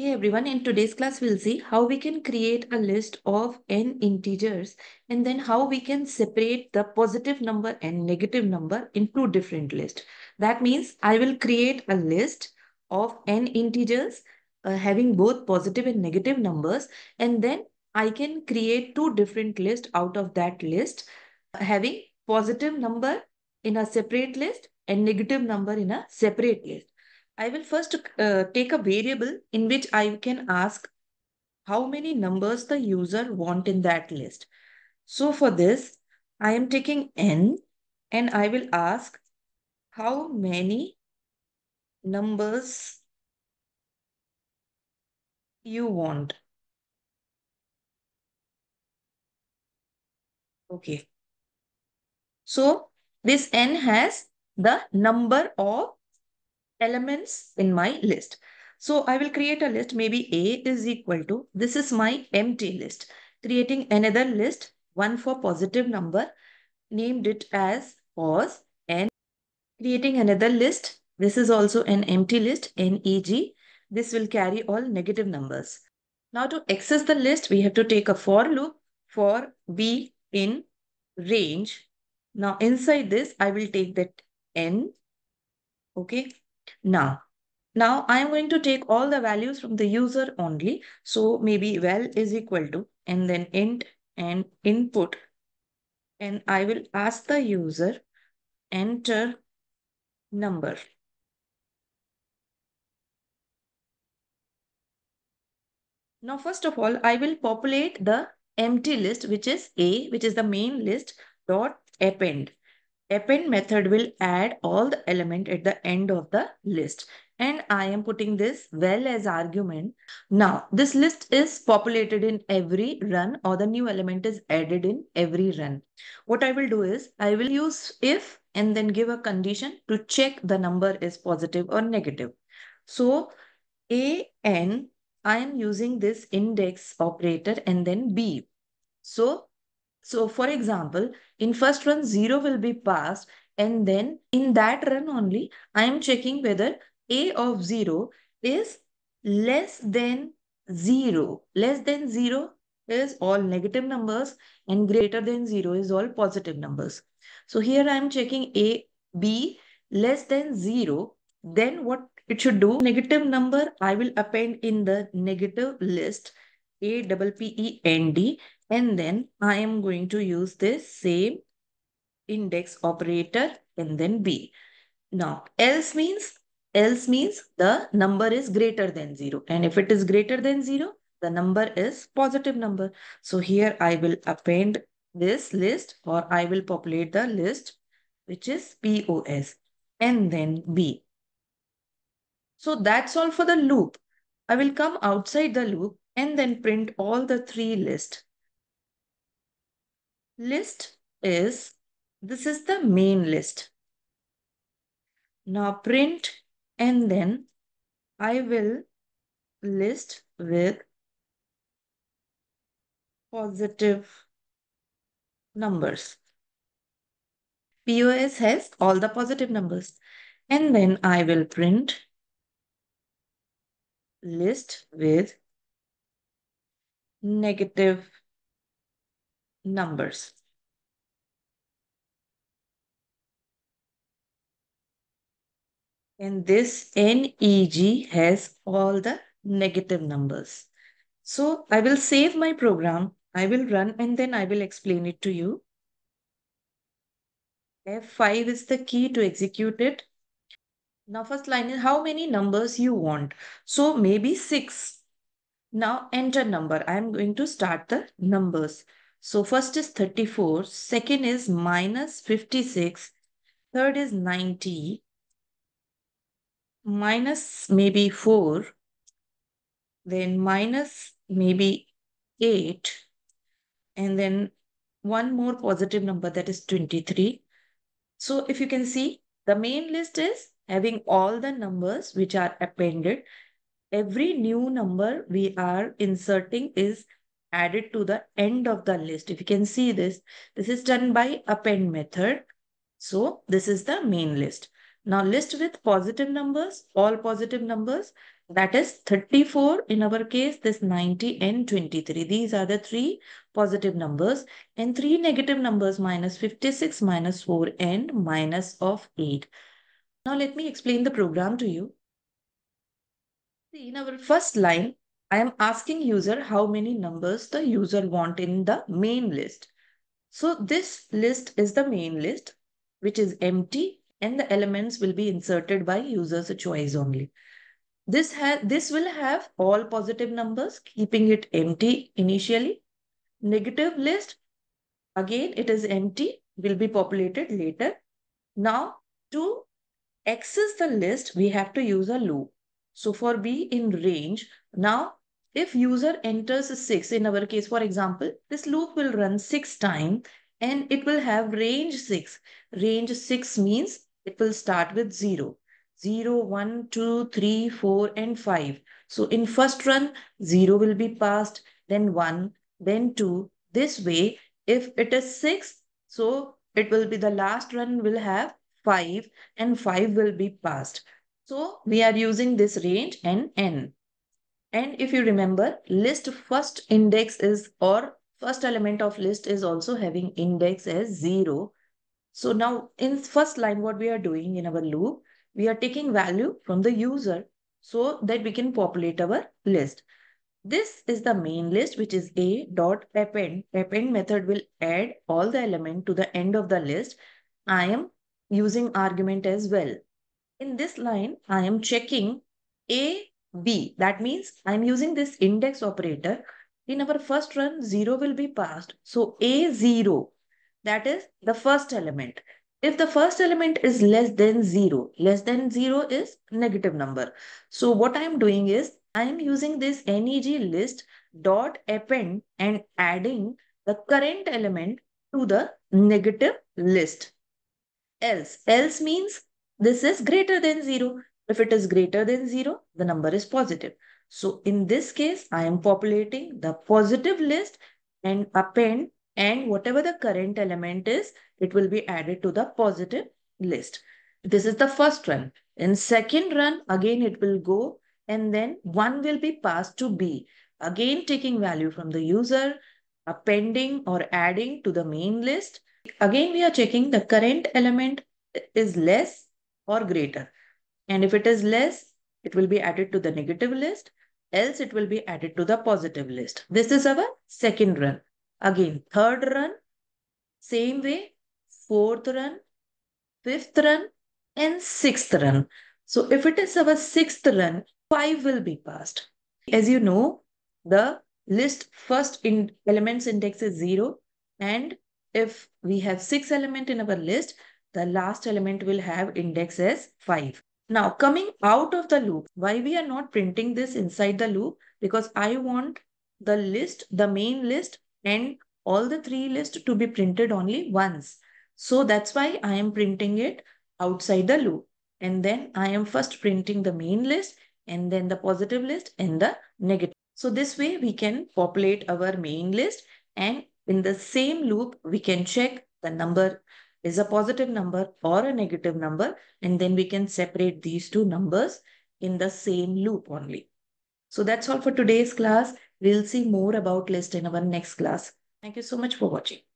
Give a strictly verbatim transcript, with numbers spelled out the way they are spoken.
Hey everyone, in today's class, we'll see how we can create a list of n integers and then how we can separate the positive number and negative number in two different lists. That means I will create a list of n integers uh, having both positive and negative numbers, and then I can create two different lists out of that list uh, having positive number in a separate list and negative number in a separate list. I will first uh, take a variable in which I can ask how many numbers the user want in that list. So for this, I am taking n and I will ask how many numbers you want. Okay. So this n has the number of elements in my list. So I will create a list. Maybe A is equal to, this is my empty list. Creating another list, one for positive number, named it as pos, and creating another list. This is also an empty list, neg. This will carry all negative numbers. Now to access the list, we have to take a for loop for B in range. Now inside this, I will take that n. Okay. Now, now I am going to take all the values from the user only. So maybe val is equal to, and then int and input. And I will ask the user, enter number. Now, first of all, I will populate the empty list, which is A, which is the main list, dot append. Append method will add all the element at the end of the list. And I am putting this val as argument. Now, this list is populated in every run, or the new element is added in every run. What I will do is, I will use if and then give a condition to check the number is positive or negative. So, a n, I am using this index operator and then b. So, So for example, in first run, zero will be passed. And then in that run only, I am checking whether a of zero is less than zero. Less than zero is all negative numbers and greater than zero is all positive numbers. So here I am checking a, b less than zero. Then what it should do? Negative number, I will append in the negative list, a double p e n d. And then I am going to use this same index operator and then B. Now, else means, else means the number is greater than zero. And if it is greater than zero, the number is positive number. So here I will append this list, or I will populate the list, which is P O S, and then B. So that's all for the loop. I will come outside the loop and then print all the three lists. List is, this is the main list. Now print, and then I will list with positive numbers. P O S has all the positive numbers. And then I will print list with negative numbers. And this neg has all the negative numbers. So I will save my program. I will run and then I will explain it to you. F five is the key to execute it. Now first line is how many numbers you want. So maybe six. Now enter number. I am going to start the numbers. So first is thirty-four, second is minus fifty-six, third is ninety, minus maybe four, then minus maybe eight, and then one more positive number, that is twenty-three. So if you can see, the main list is having all the numbers which are appended. Every new number we are inserting is added to the end of the list. If you can see this, this is done by append method. So this is the main list. Now list with positive numbers, all positive numbers, That is thirty-four in our case, this ninety and twenty-three. These are the three positive numbers, and three negative numbers, minus fifty-six, minus four and minus of eight. Now let me explain the program to you. In our first line, I am asking user how many numbers the user want in the main list. So this list is the main list, which is empty, and the elements will be inserted by user's choice only. This, this will have all positive numbers, keeping it empty initially. Negative list, again it is empty, will be populated later. Now to access the list, we have to use a loop. So for B in range, now if user enters six, in our case for example, this loop will run six times and it will have range six. Range six means it will start with zero. zero, one, two, three, four, and five. So in first run, zero will be passed, then one, then two. This way, if it is six, so it will be the last run will have five, and five will be passed. So we are using this range and n. And if you remember, list first index is, or first element of list is also having index as zero. So now in first line, what we are doing in our loop, we are taking value from the user so that we can populate our list. This is the main list, which is a.append. Append method will add all the element to the end of the list. I am using argument as well. In this line, I am checking a, b. That means I am using this index operator. In our first run, zero will be passed. So a zero, that is the first element. If the first element is less than zero, less than zero is negative number. So what I am doing is, I am using this neg list dot append and adding the current element to the negative list. Else, else means this is greater than zero. If it is greater than zero, the number is positive. So in this case, I am populating the positive list and append, and whatever the current element is, it will be added to the positive list. This is the first run. In second run, again it will go, and then one will be passed to B. Again taking value from the user, appending or adding to the main list. Again we are checking the current element is less or greater. And if it is less, it will be added to the negative list. Else it will be added to the positive list. This is our second run. Again, third run, same way, fourth run, fifth run, and sixth run. So if it is our sixth run, five will be passed. As you know, the list first in elements index is zero. And if we have six elements in our list, the last element will have index as five. Now coming out of the loop, why we are not printing this inside the loop? Because I want the list, the main list, and all the three lists to be printed only once. So that's why I am printing it outside the loop. And then I am first printing the main list, and then the positive list and the negative. So this way we can populate our main list, and in the same loop we can check the number is a positive number or a negative number, and then we can separate these two numbers in the same loop only. So that's all for today's class. We'll see more about list in our next class. Thank you so much for watching.